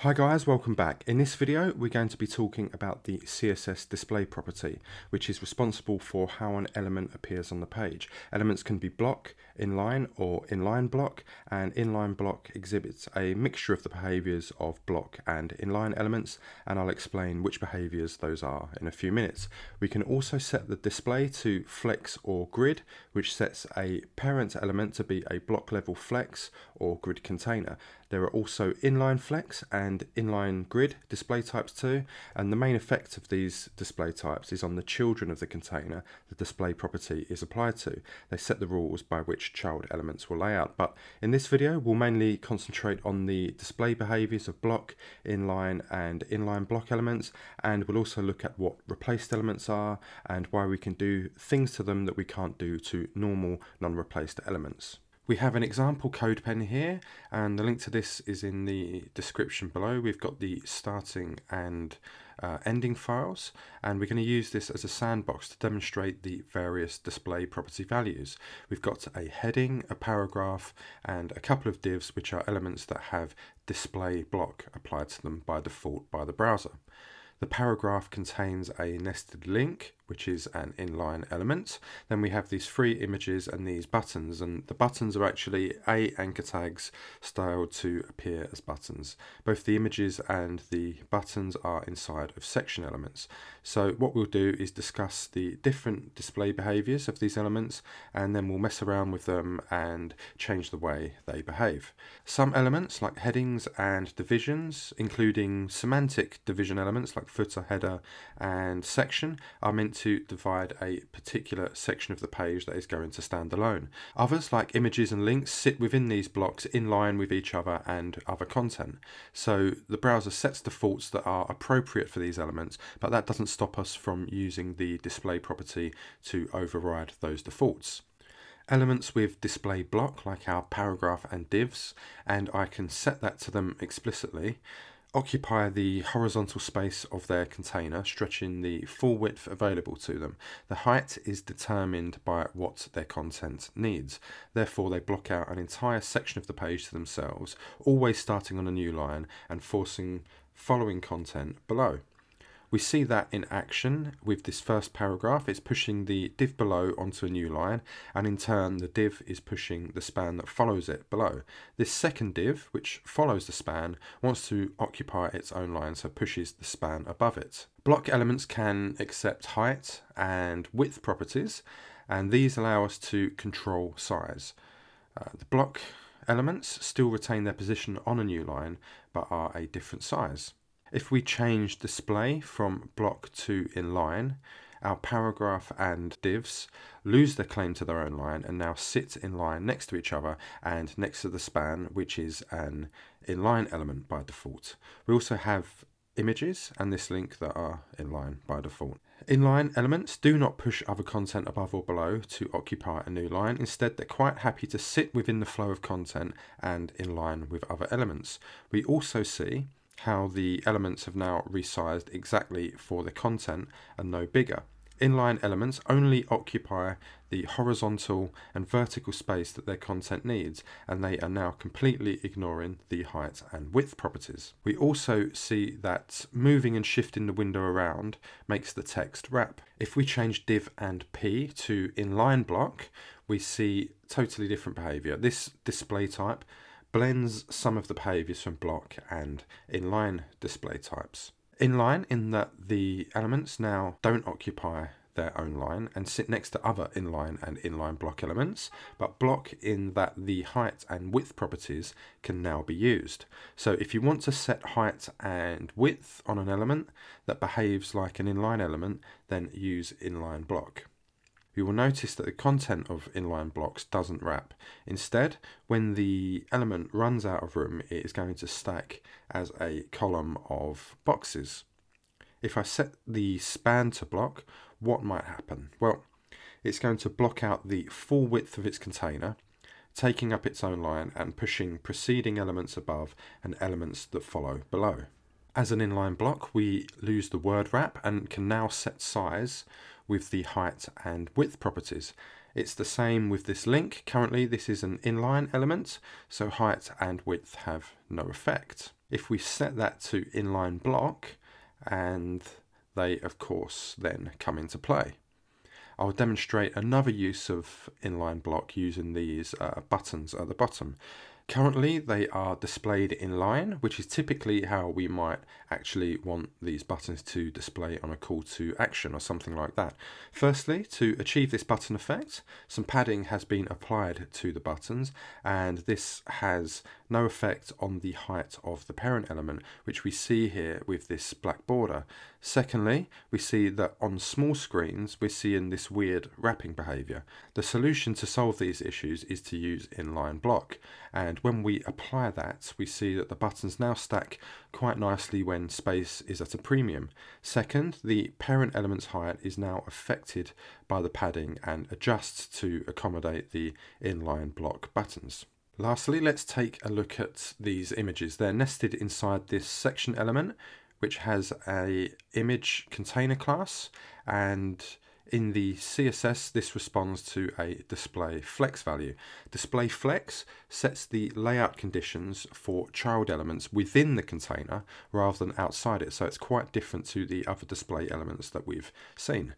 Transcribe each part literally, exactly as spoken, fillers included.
Hi guys, welcome back. In this video we're going to be talking about the C S S display property, which is responsible for how an element appears on the page. Elements can be block, inline or inline block, and inline block exhibits a mixture of the behaviours of block and inline elements, and I'll explain which behaviours those are in a few minutes. We can also set the display to flex or grid, which sets a parent element to be a block level flex or grid container. There are also inline flex and inline grid display types too, and the main effect of these display types is on the children of the container the display property is applied to. They set the rules by which child elements will lay out, but in this video we'll mainly concentrate on the display behaviours of block, inline and inline block elements, and we'll also look at what replaced elements are and why we can do things to them that we can't do to normal non-replaced elements. We have an example CodePen here, and the link to this is in the description below. We've got the starting and uh, ending files, and we're going to use this as a sandbox to demonstrate the various display property values. We've got a heading, a paragraph, and a couple of divs, which are elements that have display block applied to them by default by the browser. The paragraph contains a nested link, which is an inline element. Then we have these three images and these buttons, and the buttons are actually A anchor tags styled to appear as buttons. Both the images and the buttons are inside of section elements. So what we'll do is discuss the different display behaviours of these elements, and then we'll mess around with them and change the way they behave. Some elements like headings and divisions, including semantic division elements like footer, header and section, are meant to divide a particular section of the page that is going to stand alone. Others, like images and links, sit within these blocks in line with each other and other content. So the browser sets defaults that are appropriate for these elements, but that doesn't stop us from using the display property to override those defaults. Elements with display block, like our paragraph and divs, and I can set that to them explicitly, occupy the horizontal space of their container, stretching the full width available to them. The height is determined by what their content needs. Therefore, they block out an entire section of the page to themselves, always starting on a new line and forcing following content below. We see that in action with this first paragraph. It's pushing the div below onto a new line, and in turn the div is pushing the span that follows it below. This second div, which follows the span, wants to occupy its own line, so pushes the span above it. Block elements can accept height and width properties, and these allow us to control size. Uh, the block elements still retain their position on a new line, but are a different size. If we change display from block to inline, our paragraph and divs lose their claim to their own line and now sit in line next to each other and next to the span, which is an inline element by default. We also have images and this link that are inline by default. Inline elements do not push other content above or below to occupy a new line. Instead, they're quite happy to sit within the flow of content and in line with other elements. We also see how the elements have now resized exactly for the content and no bigger. Inline elements only occupy the horizontal and vertical space that their content needs, and they are now completely ignoring the height and width properties. We also see that moving and shifting the window around makes the text wrap. If we change div and p to inline block, we see totally different behavior. This display type blends some of the behaviours from block and inline display types. Inline in that the elements now don't occupy their own line and sit next to other inline and inline block elements, but block in that the height and width properties can now be used. So if you want to set height and width on an element that behaves like an inline element, then use inline block. You will notice that the content of inline blocks doesn't wrap. Instead, when the element runs out of room, it is going to stack as a column of boxes. If I set the span to block, what might happen? Well, it's going to block out the full width of its container, taking up its own line and pushing preceding elements above and elements that follow below. As an inline block, we lose the word wrap and can now set size with the height and width properties. It's the same with this link. Currently, this is an inline element, so height and width have no effect. If we set that to inline block, and they of course then come into play. I'll demonstrate another use of inline block using these uh, buttons at the bottom. Currently they are displayed inline, which is typically how we might actually want these buttons to display on a call to action or something like that. Firstly, to achieve this button effect, some padding has been applied to the buttons, and this has no effect on the height of the parent element, which we see here with this black border. Secondly, we see that on small screens, we're seeing this weird wrapping behavior. The solution to solve these issues is to use inline block. And And when we apply that, we see that the buttons now stack quite nicely when space is at a premium. Second, the parent element's height is now affected by the padding and adjusts to accommodate the inline block buttons. Lastly, let's take a look at these images. They're nested inside this section element, which has a image container class, and in the C S S, this responds to a display flex value. Display flex sets the layout conditions for child elements within the container rather than outside it, so it's quite different to the other display elements that we've seen.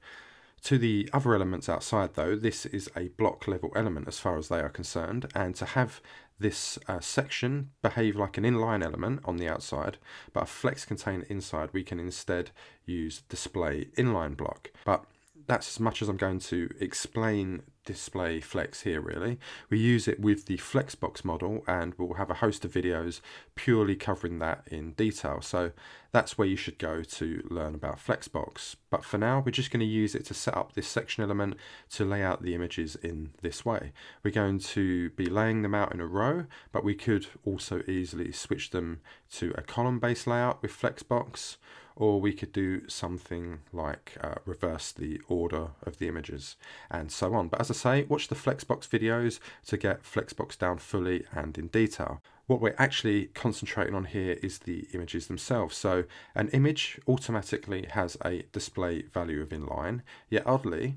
To the other elements outside though, this is a block level element as far as they are concerned, and to have this uh, section behave like an inline element on the outside, but a flex container inside, we can instead use display inline block. But that's as much as I'm going to explain display flex here really. We use it with the flexbox model, and we'll have a host of videos purely covering that in detail. So that's where you should go to learn about flexbox. But for now, we're just going to use it to set up this section element to lay out the images in this way. We're going to be laying them out in a row, but we could also easily switch them to a column-based layout with flexbox, or we could do something like uh, reverse the order of the images and so on. But as I say, watch the flexbox videos to get flexbox down fully and in detail. What we're actually concentrating on here is the images themselves. So an image automatically has a display value of inline, yet oddly,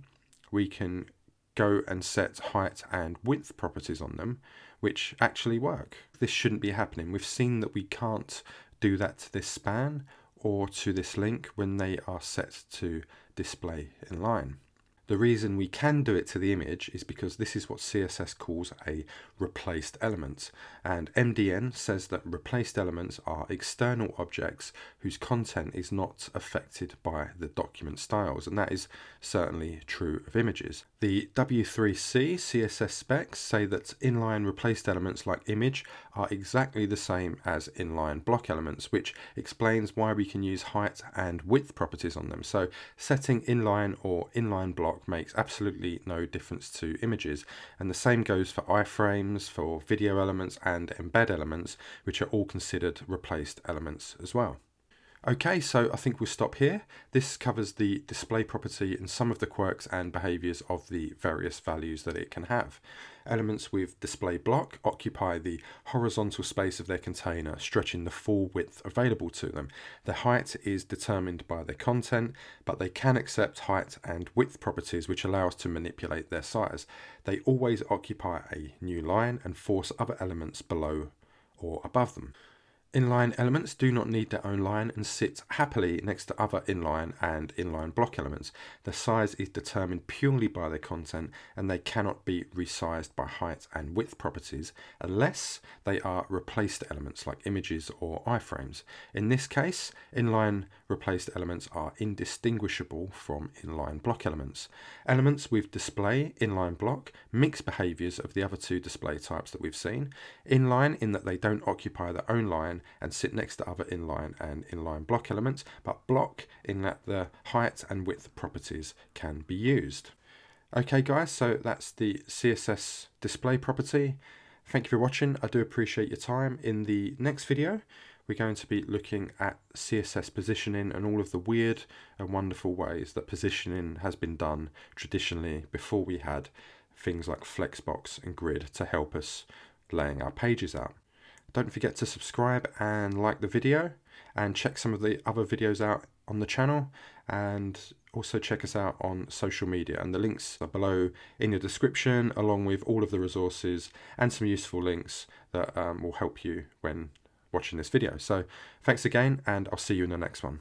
we can go and set height and width properties on them, which actually work. This shouldn't be happening. We've seen that we can't do that to this span or to this link when they are set to display inline. The reason we can do it to the image is because this is what C S S calls a replaced element, and M D N says that replaced elements are external objects whose content is not affected by the document styles, and that is certainly true of images. The W three C C S S specs say that inline replaced elements like image are exactly the same as inline block elements, which explains why we can use height and width properties on them. So setting inline or inline block makes absolutely no difference to images, and the same goes for iframes, for video elements and embed elements, which are all considered replaced elements as well. Okay, so I think we'll stop here. This covers the display property and some of the quirks and behaviors of the various values that it can have. Elements with display block occupy the horizontal space of their container, stretching the full width available to them. Their height is determined by their content, but they can accept height and width properties, which allow us to manipulate their size. They always occupy a new line and force other elements below or above them. Inline elements do not need their own line and sit happily next to other inline and inline block elements. Their size is determined purely by their content, and they cannot be resized by height and width properties unless they are replaced elements like images or iframes. In this case, inline replaced elements are indistinguishable from inline block elements. Elements with display inline block mix behaviors of the other two display types that we've seen. Inline in that they don't occupy their own line and sit next to other inline and inline block elements, but block in that the height and width properties can be used. Okay guys, so that's the C S S display property. Thank you for watching. I do appreciate your time. In the next video, we're going to be looking at C S S positioning and all of the weird and wonderful ways that positioning has been done traditionally before we had things like flexbox and grid to help us laying our pages out. Don't forget to subscribe and like the video, and check some of the other videos out on the channel, and Also check us out on social media, and the links are below in the description, along with all of the resources and some useful links that um, will help you when watching this video. So thanks again, and I'll see you in the next one.